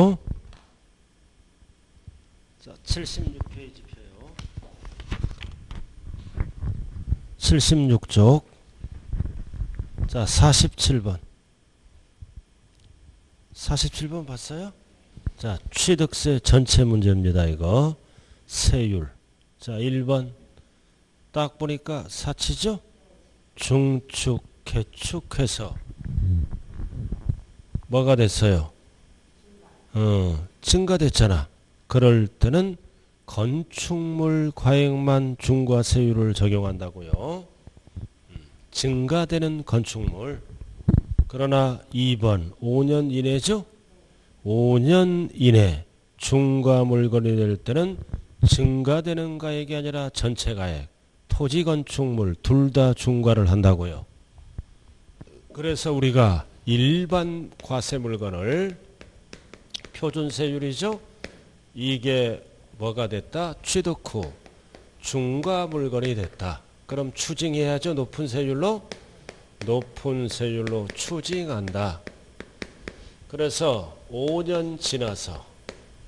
어? 자, 76페이지 펴요. 76쪽. 자, 47번. 47번 봤어요? 자, 취득세 전체 문제입니다, 이거. 세율. 자, 1번. 딱 보니까 사치죠? 중축, 개축해서 뭐가 됐어요? 증가됐잖아. 그럴 때는 건축물 과액만 중과세율을 적용한다고요. 증가되는 건축물. 그러나 2번 5년 이내죠? 5년 이내 중과 물건이 될 때는 증가되는 가액이 아니라 전체 가액, 토지 건축물 둘 다 중과를 한다고요. 그래서 우리가 일반 과세 물건을 표준세율이죠. 이게 뭐가 됐다? 취득 후 중과 물건이 됐다. 그럼 추징해야죠. 높은 세율로? 높은 세율로 추징한다. 그래서 5년 지나서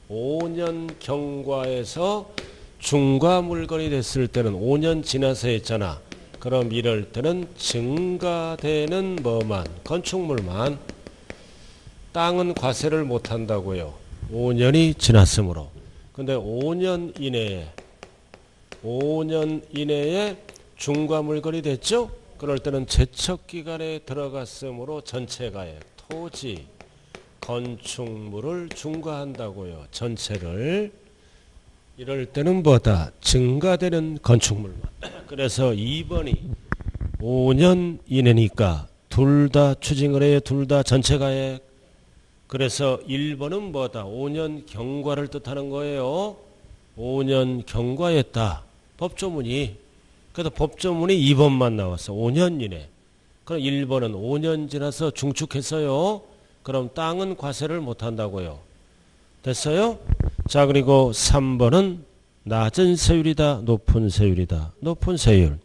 5년 경과에서 중과 물건이 됐을 때는 5년 지나서 했잖아. 그럼 이럴 때는 증가되는 뭐만? 건축물만. 땅은 과세를 못한다고요. 5년이 지났으므로. 근데 5년 이내에 중과 물건이 됐죠? 그럴 때는 제척기간에 들어갔으므로 전체가액, 토지, 건축물을 중과한다고요. 전체를. 이럴 때는 뭐다? 증가되는 건축물만. 그래서 2번이 5년 이내니까 둘 다 추징을 해요. 둘 다 전체가액. 그래서 1번은 뭐다? 5년 경과를 뜻하는 거예요. 5년 경과했다. 법조문이. 그래서 법조문이 2번만 나왔어. 5년 이내. 그럼 1번은 5년 지나서 중축했어요. 그럼 땅은 과세를 못한다고요. 됐어요? 자, 그리고 3번은 낮은 세율이다, 높은 세율이다. 높은 세율.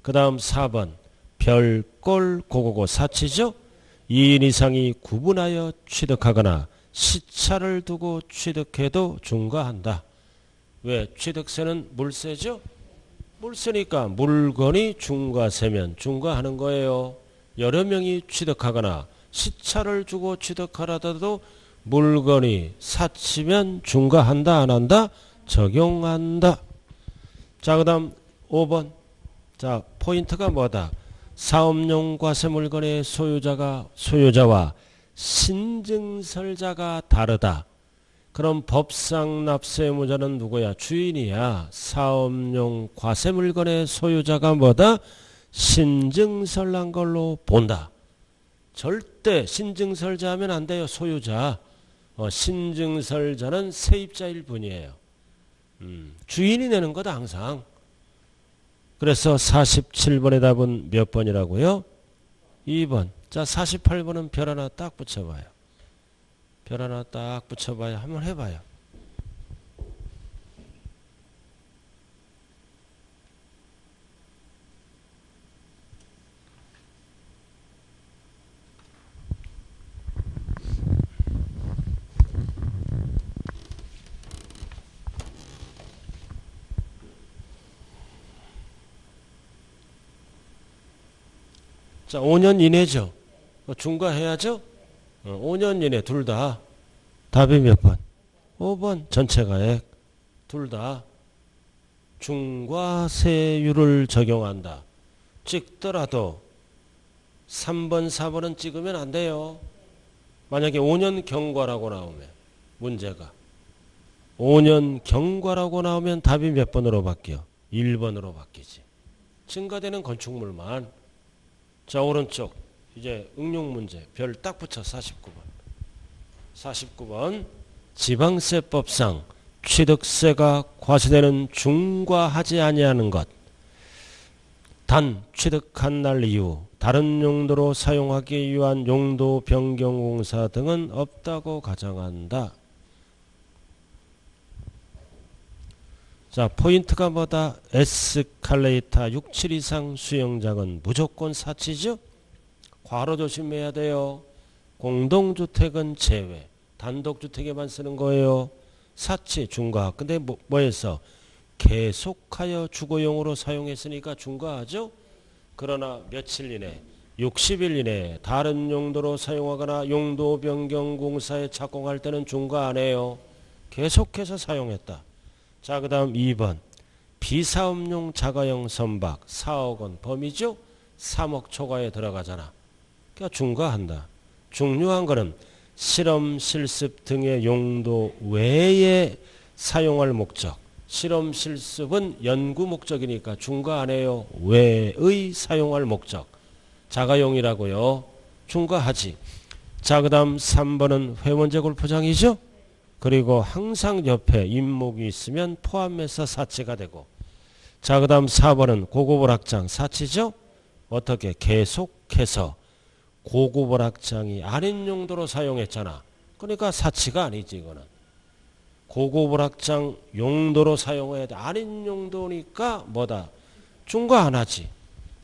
그 다음 4번. 별꼴 고고고 사치죠? 2인 이상이 구분하여 취득하거나 시차를 두고 취득해도 중과한다. 왜? 취득세는 물세죠? 물세니까 물건이 중과세면 중과하는 거예요. 여러 명이 취득하거나 시차를 주고 취득하라도 물건이 사치면 중과한다, 안 한다? 적용한다. 자, 그 다음 5번. 자, 포인트가 뭐다? 사업용 과세 물건의 소유자와 신증설자가 다르다. 그럼 법상 납세의무자는 누구야? 주인이야. 사업용 과세 물건의 소유자가 뭐다? 신증설한 걸로 본다. 절대 신증설자 하면 안 돼요. 소유자. 신증설자는 세입자일 뿐이에요. 주인이 내는 거다 항상. 그래서 47번의 답은 몇 번이라고요? 2번. 자, 48번은 별 하나 딱 붙여봐요. 별 하나 딱 붙여봐요. 한번 해봐요. 자, 5년 이내죠. 중과해야죠. 5년 이내 둘 다. 답이 몇 번? 5번. 전체가액 둘 다 중과세율을 적용한다. 찍더라도 3번 4번은 찍으면 안 돼요. 만약에 5년 경과라고 나오면 문제가 5년 경과라고 나오면 답이 몇 번으로 바뀌어? 1번으로 바뀌지. 증가되는 건축물만. 자, 오른쪽 이제 응용문제 별 딱 붙여. 49번 지방세법상 취득세가 과세되는 중과하지 아니하는 것, 단 취득한 날 이후 다른 용도로 사용하기 위한 용도 변경 공사 등은 없다고 가정한다. 자, 포인트가 뭐다? 에스컬레이터 6, 7 이상 수영장은 무조건 사치죠? 괄호 조심해야 돼요. 공동주택은 제외. 단독주택에만 쓰는 거예요. 사치, 중과. 근데 뭐였어? 계속하여 주거용으로 사용했으니까 중과하죠. 그러나 며칠 이내, 60일 이내 다른 용도로 사용하거나 용도 변경 공사에 착공할 때는 중과 안 해요. 계속해서 사용했다. 자, 그 다음 2번. 비사업용 자가용 선박 4억 원 범위죠. 3억 초과에 들어가잖아. 그러니까 중과한다. 중요한 거는 실험, 실습 등의 용도 외에 사용할 목적. 실험, 실습은 연구 목적이니까 중과 안 해요. 외의 사용할 목적. 자가용이라고요. 중과하지. 자, 그 다음 3번은 회원제 골프장이죠. 그리고 항상 옆에 임목이 있으면 포함해서 사치가 되고. 자, 그 다음 4번은 고고보락장 사치죠. 어떻게 계속해서 고고보락장이 아닌 용도로 사용했잖아. 그러니까 사치가 아니지. 이거는 고고보락장 용도로 사용해야 돼. 아닌 용도니까 뭐다? 중과 안 하지.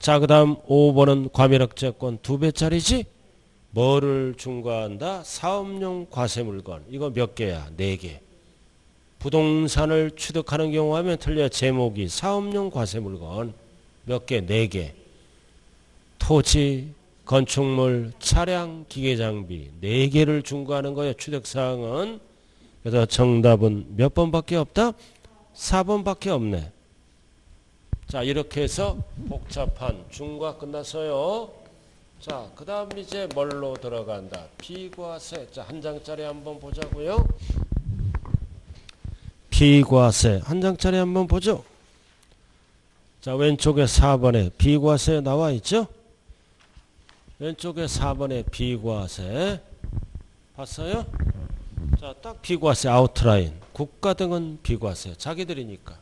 자, 그 다음 5번은 과밀억제권 2배짜리지? 뭐를 중과한다? 사업용 과세물건. 이거 몇 개야? 4개. 부동산을 취득하는 경우 하면 틀려. 제목이 사업용 과세물건. 몇 개? 4개. 토지, 건축물, 차량, 기계장비. 4개를 중과하는 거예요. 취득사항은. 그래서 정답은 몇 번밖에 없다? 4번밖에 없네. 자, 이렇게 해서 복잡한 중과 끝났어요. 자, 그 다음 이제 뭘로 들어간다? 비과세. 자, 한 장짜리 한번 보자고요. 비과세. 한 장짜리 한번 보죠. 자, 왼쪽에 4번에 비과세 나와 있죠? 왼쪽에 4번에 비과세. 봤어요? 자, 딱 비과세 아웃라인. 국가 등은 비과세. 자기들이니까.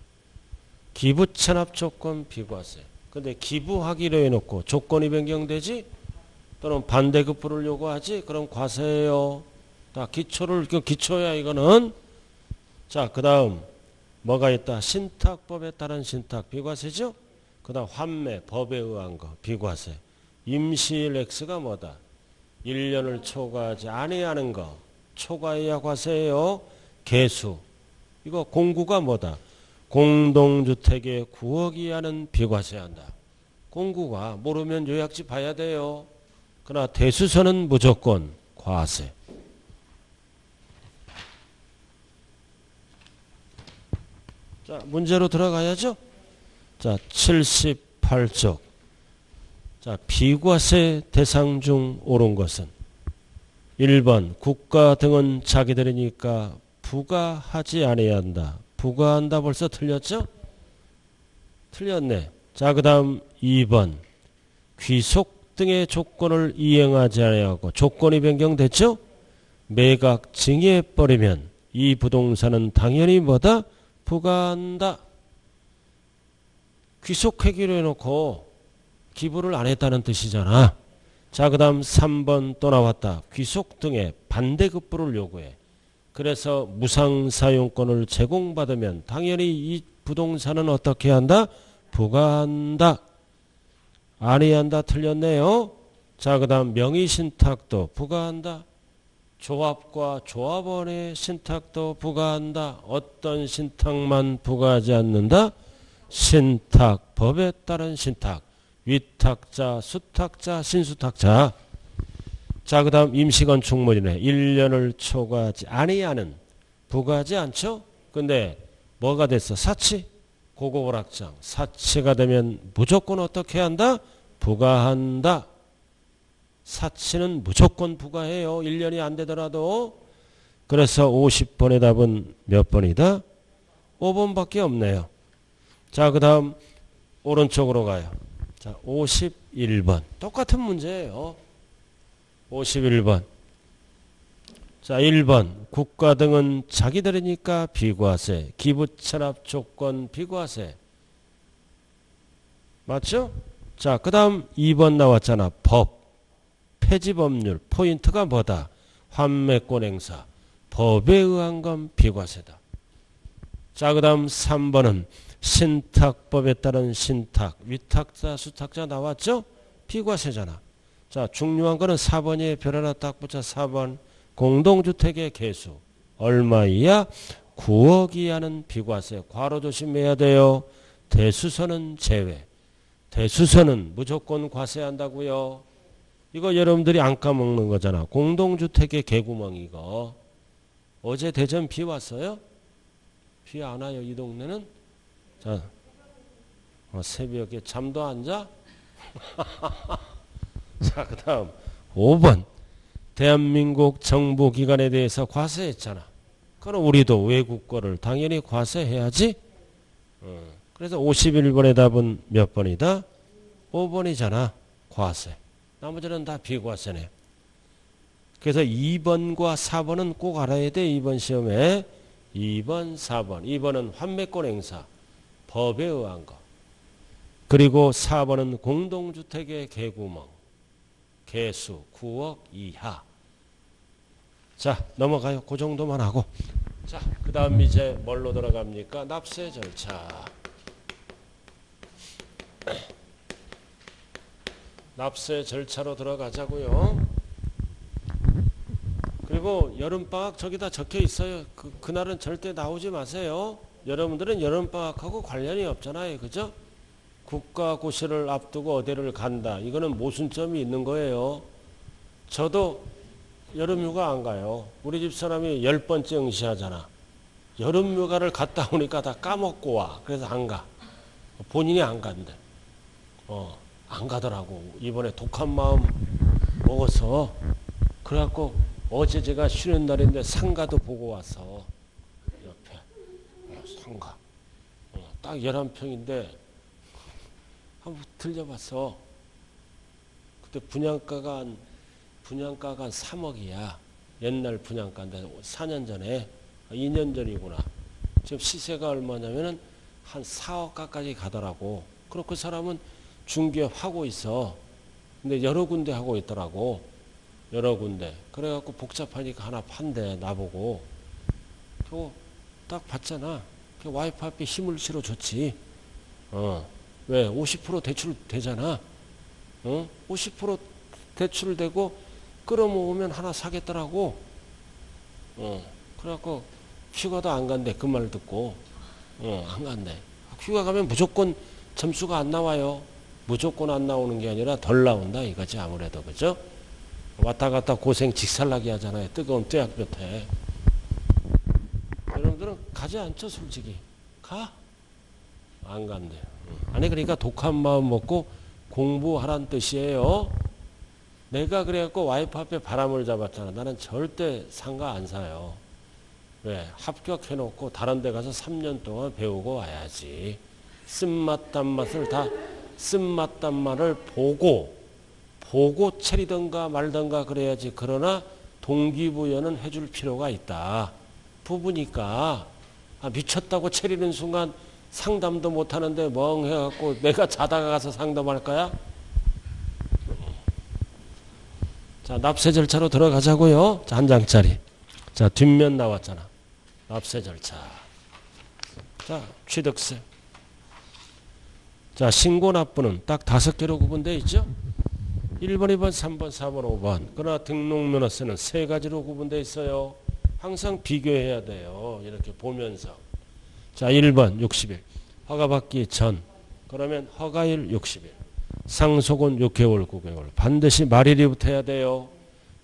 기부 체납 조건 비과세. 근데 기부하기로 해놓고 조건이 변경되지? 또는 반대급부를 요구하지? 그럼 과세예요. 다 기초야 이거는. 자, 그 다음 뭐가 있다? 신탁법에 따른 신탁 비과세죠? 그 다음 환매 법에 의한 거 비과세. 임시일 X가 뭐다? 1년을 초과하지 아니하는 거. 초과해야 과세예요. 개수. 이거 공구가 뭐다? 공동주택에 9억 이하는 비과세한다. 공구가 모르면 요약지 봐야 돼요. 그러나 대수선은 무조건 과세. 자, 문제로 들어가야죠. 자, 78쪽. 자, 비과세 대상 중 옳은 것은 1번 국가 등은 자기들이니까 부과하지 않아야 한다. 부과한다 벌써 틀렸죠? 틀렸네. 자, 그 다음 2번. 귀속 등의 조건을 이행하지 않아야하고 조건이 변경됐죠? 매각 징해해버리면 이 부동산은 당연히 뭐다? 부과한다. 귀속하기로 해놓고 기부를 안 했다는 뜻이잖아. 자, 그 다음 3번 또 나왔다. 귀속 등의 반대급부를 요구해. 그래서 무상사용권을 제공받으면 당연히 이 부동산은 어떻게 한다? 부과한다. 아니야 한다. 틀렸네요. 자, 그 다음 명의신탁도 부과한다. 조합과 조합원의 신탁도 부과한다. 어떤 신탁만 부과하지 않는다? 신탁법에 따른 신탁. 위탁자, 수탁자, 신수탁자. 자, 그 다음 임시건축물이네. 1년을 초과하지 아니하는. 부과하지 않죠? 근데 뭐가 됐어? 사치. 고고오락장. 사치가 되면 무조건 어떻게 한다? 부과한다. 사치는 무조건 부과해요. 1년이 안 되더라도. 그래서 50번의 답은 몇 번이다? 5번밖에 없네요. 자, 그 다음 오른쪽으로 가요. 자, 51번. 똑같은 문제예요. 51번. 자, 1번. 국가 등은 자기들이니까 비과세. 기부 체납 조건 비과세. 맞죠? 자, 그 다음 2번 나왔잖아. 법. 폐지 법률. 포인트가 뭐다? 환매권 행사. 법에 의한 건 비과세다. 자, 그 다음 3번은 신탁법에 따른 신탁. 위탁자, 수탁자 나왔죠? 비과세잖아. 자, 중요한 거는 4번이에요. 별 하나 딱 붙여 4번. 공동주택의 개수 얼마 이하? 9억 이하는 비과세. 괄호 조심해야 돼요. 대수선은 제외. 대수선은 무조건 과세한다고요. 이거 여러분들이 안 까먹는 거잖아. 공동주택의 개구멍 이거. 어제 대전 비 왔어요? 비 안 와요 이 동네는? 자, 새벽에 잠도 안 자? 자, 그 다음 5번. 대한민국 정부기관에 대해서 과세했잖아. 그럼 우리도 외국 거를 당연히 과세해야지. 그래서 51번의 답은 몇 번이다? 5번이잖아. 과세. 나머지는 다 비과세네. 그래서 2번과 4번은 꼭 알아야 돼. 이번 시험에. 2번, 4번. 2번은 환매권 행사. 법에 의한 거. 그리고 4번은 공동주택의 개구멍. 개수 9억 이하. 자, 넘어가요. 그 정도만 하고. 자, 그 다음 이제 뭘로 들어갑니까? 납세 절차. 납세 절차로 들어가자고요. 그리고 여름방학 저기다 적혀 있어요. 그날은 절대 나오지 마세요. 여러분들은 여름방학하고 관련이 없잖아요. 그죠? 국가고시를 앞두고 어디를 간다. 이거는 모순점이 있는 거예요. 저도 여름휴가 안 가요. 우리 집사람이 10번째 응시하잖아. 여름휴가를 갔다 오니까 다 까먹고 와. 그래서 안 가. 본인이 안 간대. 안 가더라고. 이번에 독한 마음 먹어서. 그래갖고 어제 제가 쉬는 날인데 상가도 보고 와서 옆에 상가. 딱 11평인데 한번 들려봤어. 그때 분양가가 한 3억이야. 옛날 분양가인데 4년 전에, 2년 전이구나. 지금 시세가 얼마냐면은 한 4억가까지 가더라고. 그리고 그 사람은 중개업 하고 있어. 근데 여러 군데 하고 있더라고. 여러 군데. 그래갖고 복잡하니까 하나 판대, 나보고. 그거 딱 봤잖아. 와이프 앞에 힘을 실어줬지. 왜? 50% 대출 되잖아. 50% 대출 되고 끌어모으면 하나 사겠더라고. 그래갖고 휴가도 안 간대. 그 말 듣고. 안 간대. 휴가 가면 무조건 점수가 안 나와요. 무조건 안 나오는 게 아니라 덜 나온다 이거지 아무래도. 그죠? 왔다 갔다 고생 직살나게 하잖아요. 뜨거운 뙤약볕에. 여러분들은 가지 않죠 솔직히? 가? 안 간대. 아니 그러니까 독한 마음 먹고 공부하란 뜻이에요. 내가 그래갖고 와이프 앞에 바람을 잡았잖아. 나는 절대 상가 안 사요. 왜? 합격해놓고 다른 데 가서 3년 동안 배우고 와야지. 쓴맛 단맛을 다 쓴맛 단맛을 보고 차리던가 말던가 그래야지. 그러나 동기부여는 해줄 필요가 있다. 부부니까. 아, 미쳤다고 차리는 순간 상담도 못하는데 멍해갖고 내가 자다가 가서 상담할 거야? 자, 납세 절차로 들어가자고요. 자, 한 장짜리. 자, 뒷면 나왔잖아. 납세 절차. 자, 취득세. 자, 신고 납부는 딱 5개로 구분되어 있죠? 1번, 2번, 3번, 4번, 5번. 그러나 등록면허세는 3가지로 구분되어 있어요. 항상 비교해야 돼요. 이렇게 보면서. 자, 1번 60일. 허가받기 전. 그러면 허가일 60일. 상속은 6개월, 9개월. 반드시 말일이부터 해야 돼요.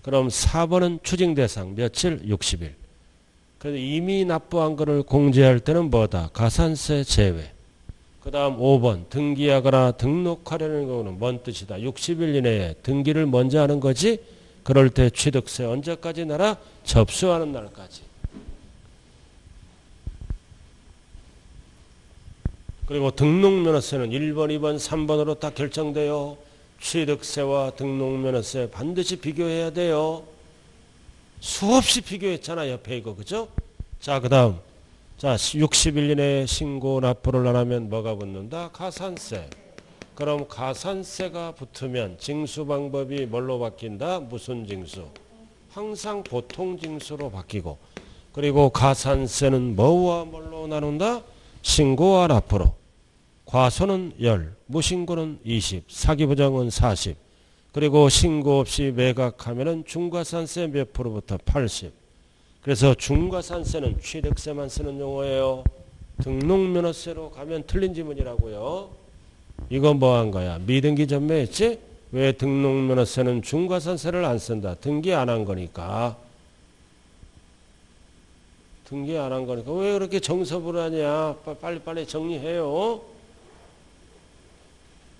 그럼 4번은 추징 대상. 며칠? 60일. 그래서 이미 납부한 거를 공제할 때는 뭐다? 가산세 제외. 그 다음 5번. 등기하거나 등록하려는 거는 뭔 뜻이다? 60일 이내에 등기를 먼저 하는 거지? 그럴 때 취득세 언제까지 나라? 접수하는 날까지. 그리고 등록면허세는 1번, 2번, 3번으로 딱 결정돼요. 취득세와 등록면허세 반드시 비교해야 돼요. 수없이 비교했잖아, 옆에 이거. 그죠? 자, 그 다음. 자, 60일 이내에 신고 납부를 안 하면 뭐가 붙는다? 가산세. 그럼 가산세가 붙으면 징수 방법이 뭘로 바뀐다? 무슨 징수? 항상 보통 징수로 바뀌고. 그리고 가산세는 뭐와 뭘로 나눈다? 신고와 납부로. 과소는 10, 무신고는 20, 사기부정은 40. 그리고 신고 없이 매각하면은 중과산세 몇 프로부터 80. 그래서 중과산세는 취득세만 쓰는 용어예요. 등록면허세로 가면 틀린 지문이라고요. 이건 뭐한 거야? 미등기 전매했지? 왜 등록면허세는 중과산세를 안 쓴다? 등기 안 한 거니까. 등기 안 한 거니까 왜 그렇게 정서불 하냐? 빨리빨리 정리해요.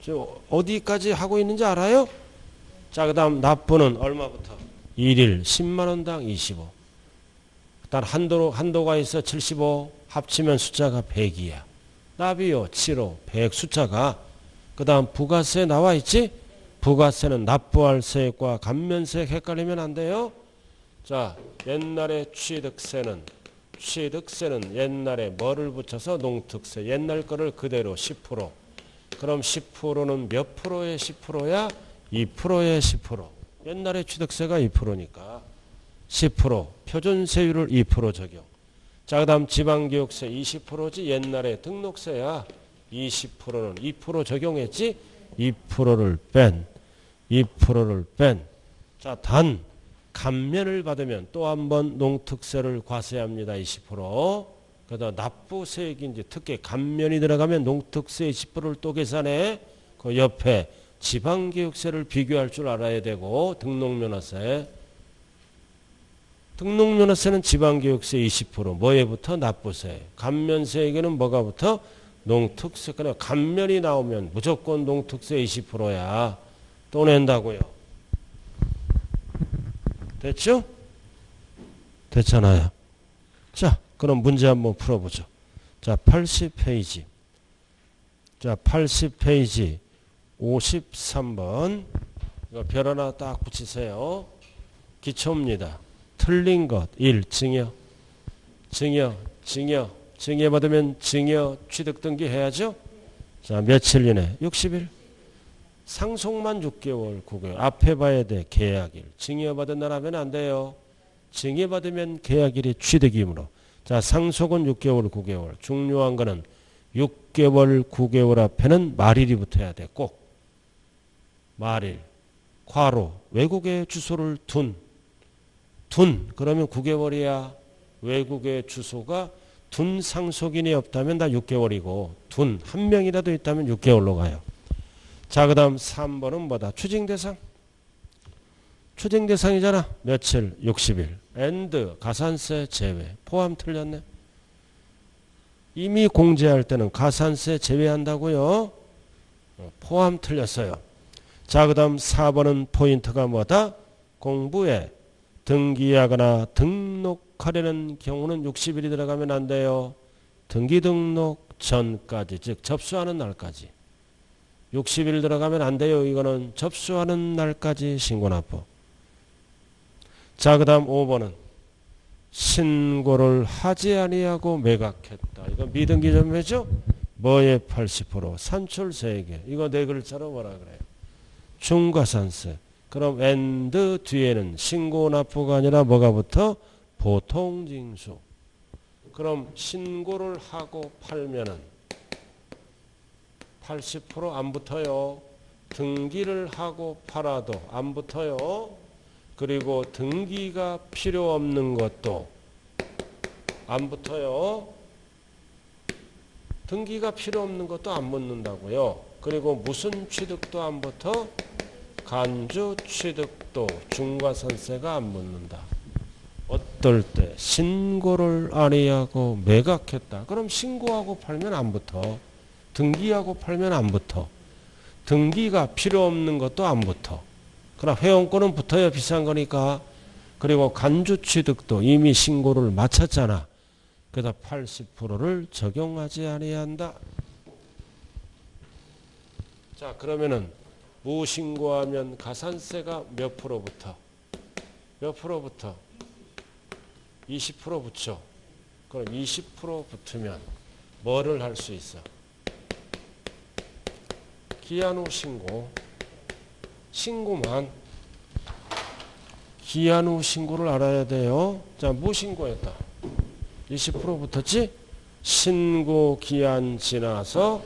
저 어디까지 하고 있는지 알아요? 자, 그 다음 납부는 얼마부터? 1일 10만원당 25. 그다음 한도가 있어 75. 합치면 숫자가 100이야. 납이요 75. 100 숫자가. 그 다음 부가세 나와 있지? 부가세는 납부할 세액과 감면세액 헷갈리면 안 돼요. 자, 옛날에 취득세는 옛날에 뭐를 붙여서 농특세. 옛날 거를 그대로 10%. 그럼 10%는 몇 프로의 10%야? 2%의 10%. 옛날에 취득세가 2%니까 10% 표준세율을 2% 적용. 자, 그 다음 지방교육세 20%지 옛날에 등록세야. 20%는 2% 적용했지. 2%를 뺀. 자, 단 감면을 받으면 또 한 번 농특세를 과세합니다. 20%. 그다음 납부세액인지 특히 감면이 들어가면 농특세 20%를 또 계산해. 그 옆에 지방교육세를 비교할 줄 알아야 되고, 등록면허세. 등록면허세는 지방교육세 20%. 뭐에부터? 납부세. 감면세액에는 뭐가 붙어? 농특세. 그냥 감면이 나오면 무조건 농특세 20%야. 또 낸다고요. 됐죠? 됐잖아요. 자, 그럼 문제 한번 풀어보죠. 자, 80페이지. 자, 80페이지. 53번. 이거 별 하나 딱 붙이세요. 기초입니다. 틀린 것. 1. 증여 받으면 증여 취득등기 해야죠. 자, 며칠 이내? 60일. 상속만 6개월 9개월. 앞에 봐야 돼. 계약일. 증여 받은 날 하면 안 돼요. 증여 받으면 계약일이 취득이므로. 자, 상속은 6개월 9개월. 중요한 거는 6개월 9개월 앞에는 말일이 붙어야 돼. 꼭. 말일, 괄호, 외국의 주소를 둔 그러면 9개월이야. 외국의 주소가 둔 상속인이 없다면 다 6개월이고 둔 한 명이라도 있다면 6개월로 가요. 자, 그 다음 3번은 뭐다? 추징대상. 추징대상이잖아. 며칠? 60일. and 가산세 제외. 포함 틀렸네. 이미 공제할 때는 가산세 제외한다고요. 포함 틀렸어요. 자, 그 다음 4번은 포인트가 뭐다? 공부에 등기하거나 등록하려는 경우는 60일이 들어가면 안 돼요. 등기 등록 전까지, 즉 접수하는 날까지. 60일 들어가면 안 돼요. 이거는 접수하는 날까지 신고납부. 자, 그 다음 5번은 신고를 하지 아니하고 매각했다. 이거 미등기 전매죠? 뭐의 80%? 산출세액에. 이거 네 글자로 뭐라 그래요? 중과산세. 그럼 and 뒤에는 신고납부가 아니라 뭐가 붙어? 보통징수. 그럼 신고를 하고 팔면은 80% 안 붙어요. 등기를 하고 팔아도 안 붙어요. 그리고 등기가 필요 없는 것도 안 붙어요. 등기가 필요 없는 것도 안 붙는다고요. 그리고 무슨 취득도 안 붙어? 간주 취득도 중과산세가 안 붙는다. 어떨 때? 신고를 아니하고 매각했다. 그럼 신고하고 팔면 안 붙어. 등기하고 팔면 안 붙어. 등기가 필요 없는 것도 안 붙어. 그러나 회원권은 붙어야 비싼 거니까. 그리고 간주 취득도 이미 신고를 마쳤잖아. 그래서 80%를 적용하지 않아야 한다. 자, 그러면은 무신고하면 가산세가 몇 프로부터? 몇 프로부터? 20% 붙죠. 그럼 20% 붙으면 뭐를 할 수 있어? 기한 후 신고. 신고만. 기한 후 신고를 알아야 돼요. 자, 무신고였다. 20% 붙었지? 신고 기한 지나서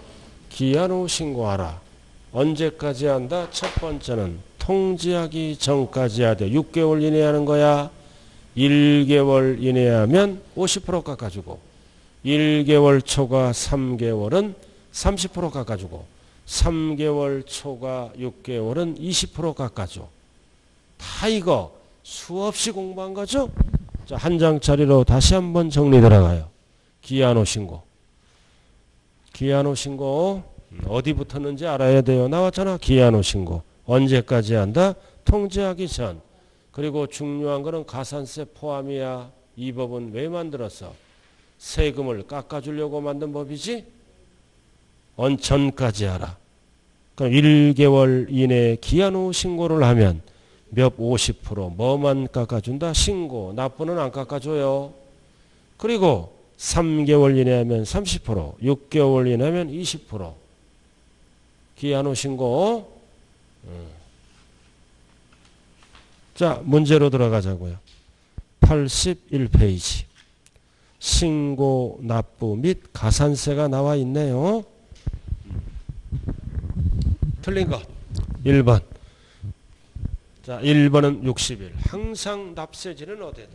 기한 후 신고하라. 언제까지 한다? 첫 번째는 통지하기 전까지 해야 돼. 6개월 이내에 하는 거야. 1개월 이내에 하면 50% 깎아주고, 1개월 초과 3개월은 30% 깎아주고, 3개월 초과 6개월은 20% 깎아줘. 다 이거 수없이 공부한 거죠? 자, 한 장짜리로 다시 한번 정리 들어가요. 기한호 신고. 기한호 신고 어디 붙었는지 알아야 돼요. 나왔잖아. 기한호 신고. 언제까지 한다? 통지하기 전. 그리고 중요한 거는 가산세 포함이야. 이 법은 왜 만들었어? 세금을 깎아주려고 만든 법이지? 언천까지 하라. 그럼 1개월 이내에 기한후 신고를 하면 몇 50% 뭐만 깎아준다? 신고. 납부는 안 깎아줘요. 그리고 3개월 이내에 하면 30%, 6개월 이내에 하면 20%. 기한후 신고. 자, 문제로 들어가자고요. 81페이지. 신고, 납부 및 가산세가 나와 있네요. 틀린 것. 1번. 자, 1번은 60일. 항상 납세지는 어디다?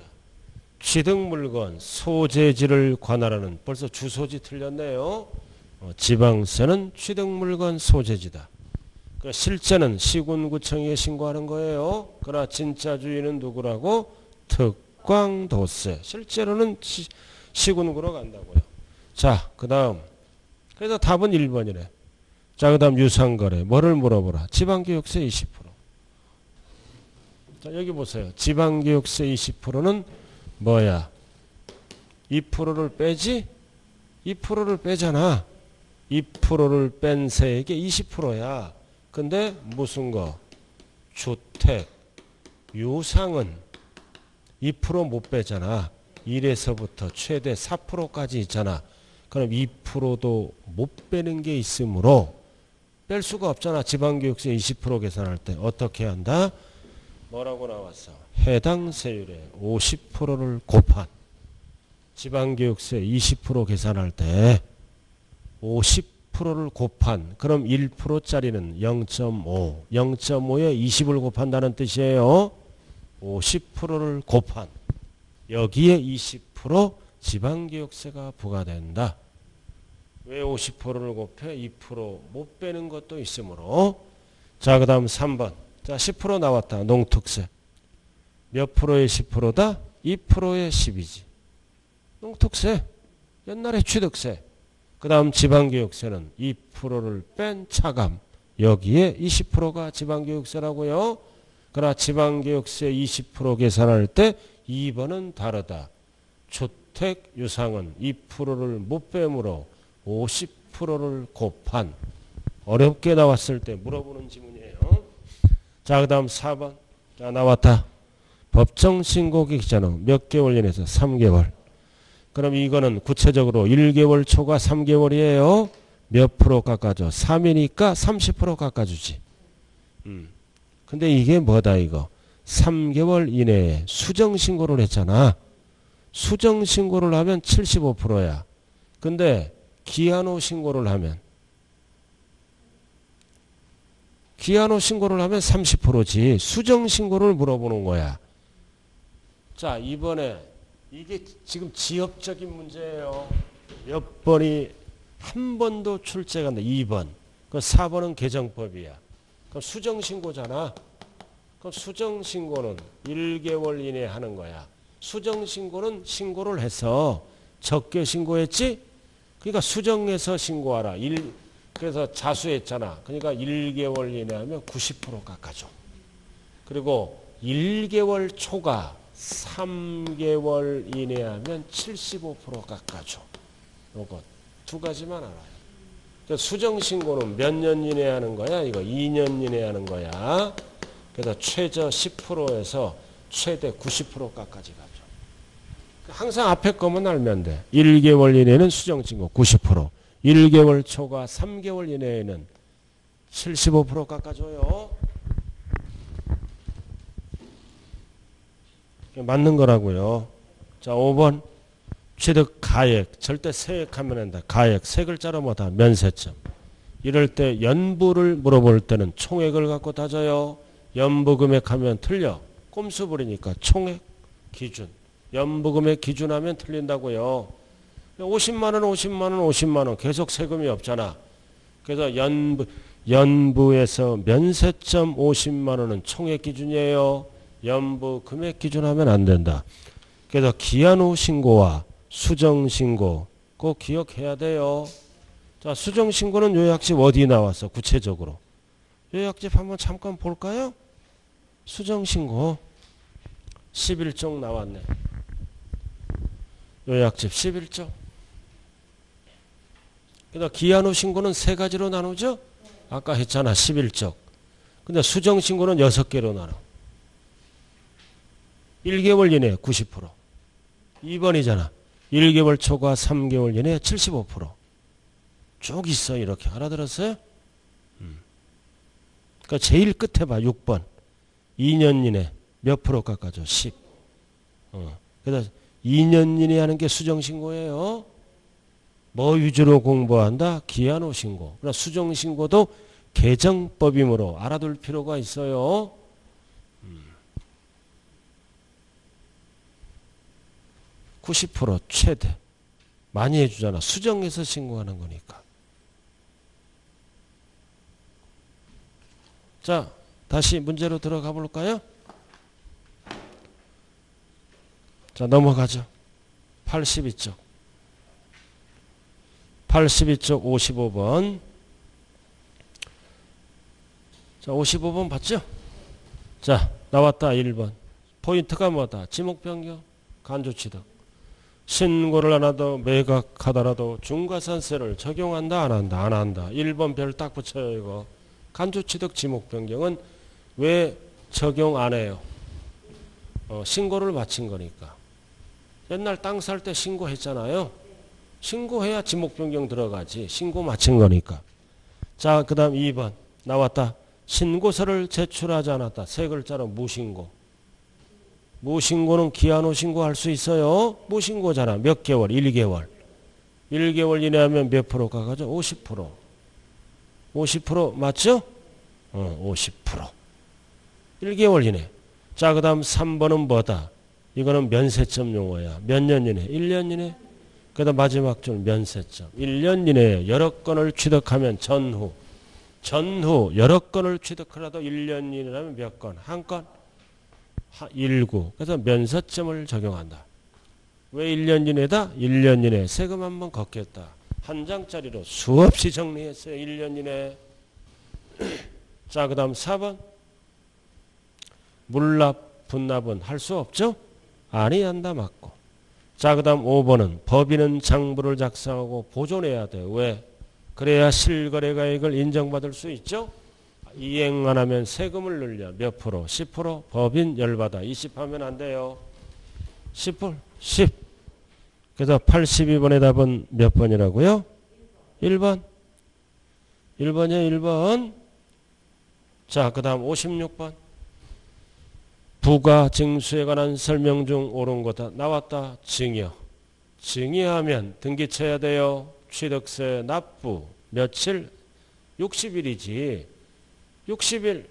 취득물건, 소재지를 관할하는. 벌써 주소지 틀렸네요. 지방세는 취득물건, 소재지다. 실제는 시군구청에 신고하는 거예요. 그러나 진짜 주인은 누구라고? 특광도세. 실제로는 시군구로 간다고요. 자, 그 다음. 그래서 답은 1번이래. 자, 그 다음 유상거래. 뭐를 물어보라? 지방교육세 20%. 자, 여기 보세요. 지방교육세 20%는 뭐야? 2%를 빼지? 2%를 빼잖아. 2%를 뺀 세액이 20%야. 근데 무슨 거? 주택, 유상은 2% 못 빼잖아. 1에서부터 최대 4%까지 있잖아. 그럼 2%도 못 빼는 게 있으므로 뺄 수가 없잖아. 지방교육세 20% 계산할 때 어떻게 한다? 뭐라고 나왔어? 해당 세율의 50%를 곱한 지방교육세 20% 계산할 때 50%를 곱한, 그럼 1%짜리는 0.5, 0.5에 20을 곱한다는 뜻이에요. 50%를 곱한, 여기에 20% 지방교육세가 부과된다. 왜 50%를 곱해? 2% 못 빼는 것도 있으므로. 자, 그 다음 3번. 자, 10% 나왔다. 농특세. 몇 프로의 10%다? 2%의 10이지. 농특세. 옛날에 취득세. 그 다음 지방교육세는 2%를 뺀 차감. 여기에 20%가 지방교육세라고요. 그러나 지방교육세 20% 계산할 때 2번은 다르다. 주택 유상은 2%를 못 빼므로 50%를 곱한. 어렵게 나왔을 때 물어보는 질문이에요. 자, 그 다음 4번. 자, 나왔다. 법정 신고기기 전에 몇 개월 이내에서 3개월. 그럼 이거는 구체적으로 1개월 초과 3개월이에요. 몇 프로 깎아줘? 3이니까 30% 깎아주지. 근데 이게 뭐다 이거? 3개월 이내에 수정신고를 했잖아. 수정신고를 하면 75%야. 근데 기한호 신고를 하면 30%지. 수정신고를 물어보는 거야. 자, 이번에 이게 지금 지엽적인 문제예요. 몇 번이 한 번도 출제가 안 돼. 2번. 그 4번은 개정법이야. 그럼 수정신고잖아. 그럼 수정신고는 1개월 이내에 하는 거야. 수정신고는 신고를 해서 적게 신고했지? 그러니까 수정해서 신고하라. 그래서 자수했잖아. 그러니까 1개월 이내에 하면 90% 깎아줘. 그리고 1개월 초과 3개월 이내에 하면 75% 깎아줘. 요거 두 가지만 알아요. 그러니까 수정신고는 몇 년 이내에 하는 거야? 이거 2년 이내에 하는 거야. 그래서 최저 10%에서 최대 90%까지 가죠. 항상 앞에 거만 알면 돼. 1개월 이내에는 수정신고 90%. 1개월 초과 3개월 이내에는 75% 깎아줘요. 맞는 거라고요. 자, 5번. 취득 가액. 절대 세액하면 한다. 가액. 세 글자로 뭐다? 면세점. 이럴 때 연부를 물어볼 때는 총액을 갖고 따져요. 연부금액 하면 틀려. 꼼수 부리니까 총액 기준. 연부금액 기준하면 틀린다고요. 50만원 50만원 50만원 계속 세금이 없잖아. 그래서 연부에서 면세점 50만원은 총액 기준이에요. 연부금액 기준하면 안 된다. 그래서 기한 후 신고와 수정신고 꼭 기억해야 돼요. 자, 수정신고는 요약집 어디 나왔어? 구체적으로. 요약집 한번 잠깐 볼까요? 수정신고 11쪽 나왔네. 요약집 11쪽. 그래서 기한 후 신고는 세 가지로 나누죠? 아까 했잖아. 11쪽. 근데 수정신고는 6개로 나눠. 1개월 이내 90%. 2번이잖아. 1개월 초과 3개월 이내 75%. 쭉 있어. 이렇게. 알아들었어요? 그러니까 제일 끝에 봐. 6번. 2년 이내 몇 프로 깎아줘? 10. 그래서 2년 이내 하는 게 수정신고예요. 뭐 위주로 공부한다? 기한 후 신고. 그러나 수정신고도 개정법이므로 알아둘 필요가 있어요. 그 90% 최대. 많이 해주잖아. 수정해서 신고하는 거니까. 자, 다시 문제로 들어가 볼까요? 자, 넘어가죠. 82쪽. 82쪽 55번. 자, 55번 봤죠? 자, 나왔다. 1번. 포인트가 뭐다? 지목변경, 간주취득. 신고를 안 하더라도 매각하더라도 중과산세를 적용한다, 안 한다? 안 한다. 1번 별 딱 붙여요, 이거. 간주취득 지목변경은 왜 적용 안 해요? 신고를 마친 거니까. 옛날 땅 살 때 신고했잖아요. 신고해야 지목변경 들어가지. 신고 마친 거니까. 자, 그 다음 2번 나왔다. 신고서를 제출하지 않았다. 세 글자로 무신고. 무신고는 기한 후 신고할 수 있어요. 무신고잖아. 몇 개월? 1개월. 1개월 이내 하면 몇 프로 가가죠? 50%. 50% 맞죠? 50%. 1개월 이내. 자, 그 다음 3번은 뭐다? 이거는 면세점 용어야. 몇 년 이내? 1년 이내. 그 다음 마지막 줄 면세점. 1년 이내에 여러 건을 취득하면 전후. 전후 여러 건을 취득하라도 1년 이내라면 몇 건? 한 건? 1구. 그래서 면세점을 적용한다. 왜 1년 이내다? 1년 이내에 세금 한번 걷겠다. 한 장짜리로 수없이 정리했어요. 1년 이내에. 자, 그 다음 4번. 물납, 분납은 할 수 없죠? 아니한다, 맞고. 자, 그 다음 5번은 법인은 장부를 작성하고 보존해야 돼요. 왜? 그래야 실거래가액을 인정받을 수 있죠? 이행 안 하면 세금을 늘려. 몇 프로? 10%. 법인 열받아. 20 하면 안 돼요. 10%. 10. 그래서 82번의 답은 몇 번이라고요? 1번. 1번이요, 1번. 자, 그 다음 56번. 부가 징수에 관한 설명 중 옳은 것 다 나왔다. 증여. 증여하면 등기쳐야 돼요. 취득세 납부 며칠? 60일이지. 60일.